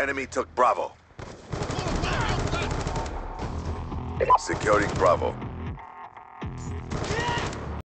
Enemy took Bravo. Securing Bravo.